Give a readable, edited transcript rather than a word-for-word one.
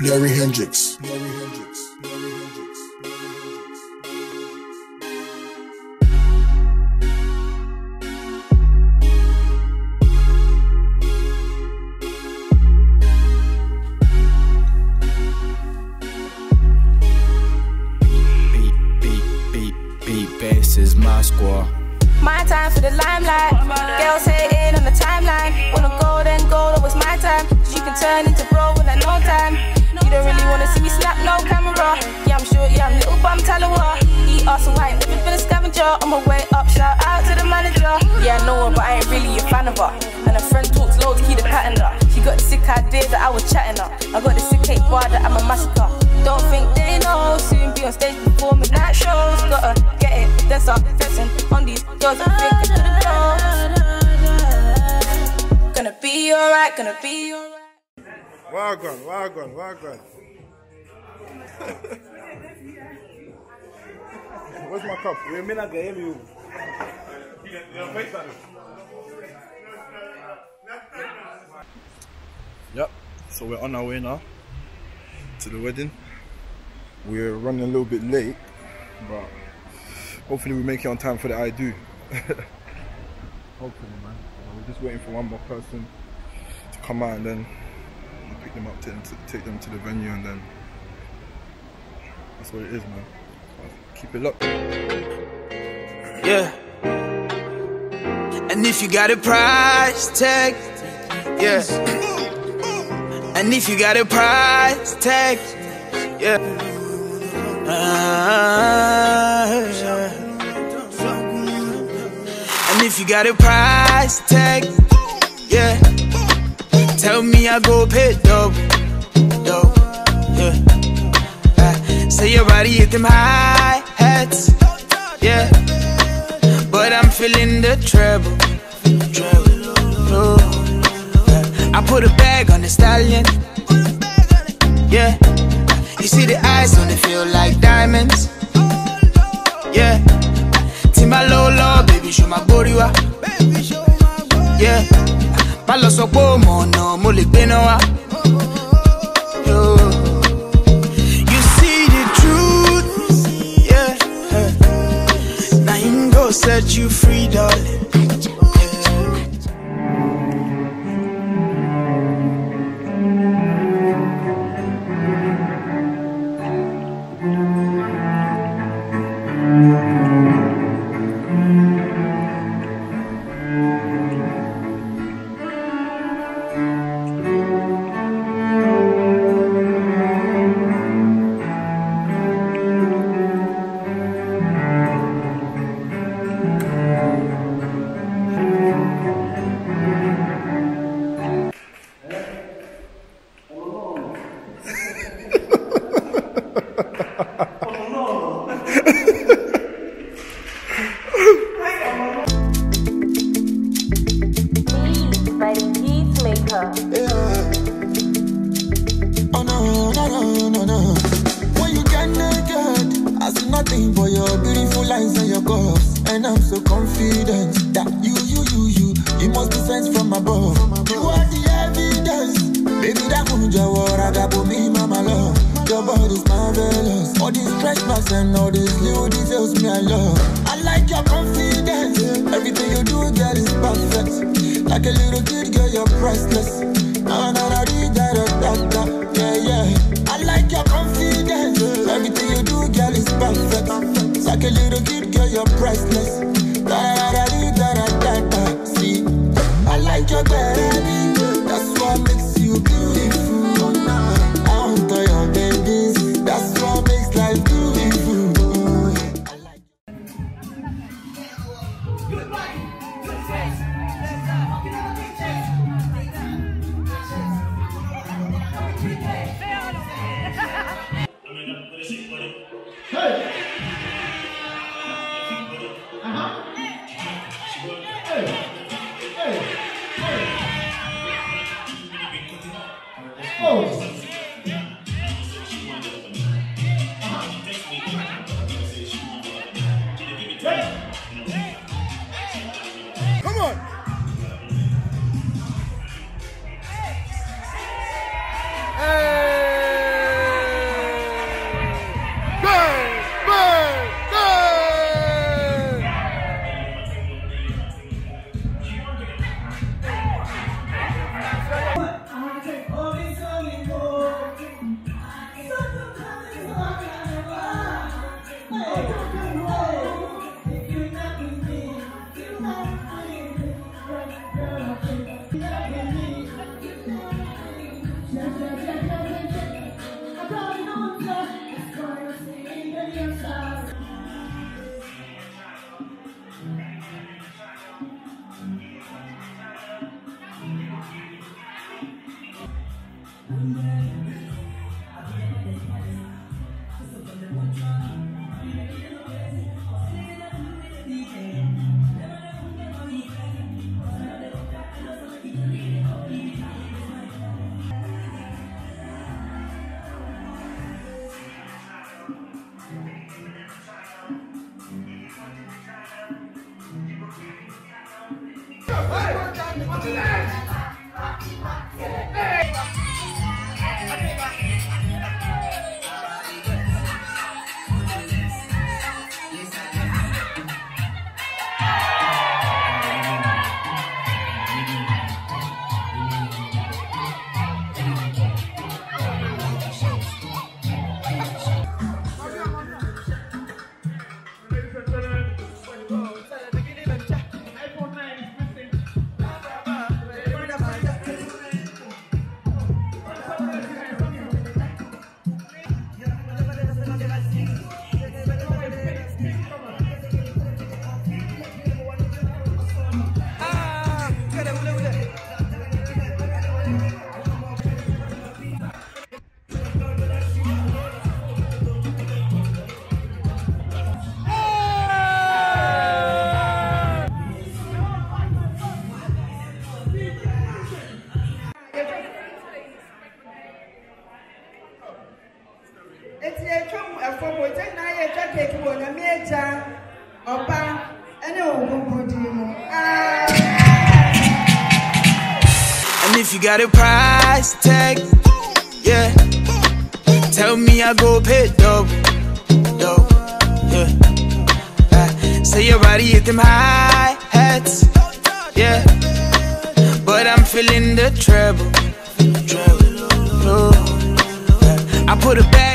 Larry Hendrix. Bass is my squad. My time for the limelight. Girls hating on the timeline. Wanna go, then go, that was my time. Cause you can turn into bro in like no time. You don't really wanna see me slap no camera. Yeah, I'm short, yeah, I'm little, but I'm Talawa. Eat us and white, living for the scavenger. On my way up, shout out to the manager. Yeah, I know her, but I ain't really a fan of her. And her friend talks loads, keep the pattern up. She got the sick idea that I was chatting up. I got the sick hate bar that I'm a massacre. Don't think they know, soon be on stage performing night shows. Gotta get it. Then start flexing on these girls and drinking to the doors. Gonna be alright, gonna be alright. Well gone. Where's my cup? We're not gonna hear you. Yep, so we're on our way now to the wedding. We're running a little bit late, but hopefully we make it on time for the I do. Hopefully, man. We're just waiting for one more person to come out, and then we'll pick them up, take them to the venue, and then that's what it is, man. Keep it locked. Yeah. And if you got a price tag, yeah. And if you got a price tag, yeah. If you got a price tag, yeah, tell me I go pay double, yeah. Say your body hit them high hats, yeah, but I'm feeling the treble, yeah. I put a bag on the stallion, yeah. You see the ice on it feel like diamonds, yeah. My low love, baby, show my body, yeah. My love so cool, mo no, mo le beno wa. You see the truth, yeah. Now I'm gonna set you free, darling. Nothing but your beautiful lines and your curves, and I'm so confident that you must be sent from above. You are the evidence, baby. That kunja wara gabo me, mama love. Your body's marvelous. All these stretch marks and all these little details me I love. I like your confidence. Everything you do, girl, is perfect. Like a little kid, girl, you're priceless. I like your confidence. Everything you do, girl, is perfect. It's like a little kid, girl, you're priceless. See, I like your baby. That's what makes you beautiful. I want to your babies. That's what makes life beautiful. I like your Hey! And if you got a price tag, yeah, tell me I go pay dope, dope, yeah. Say your body hit them high hats, yeah, but I'm feeling the treble, I put a bag.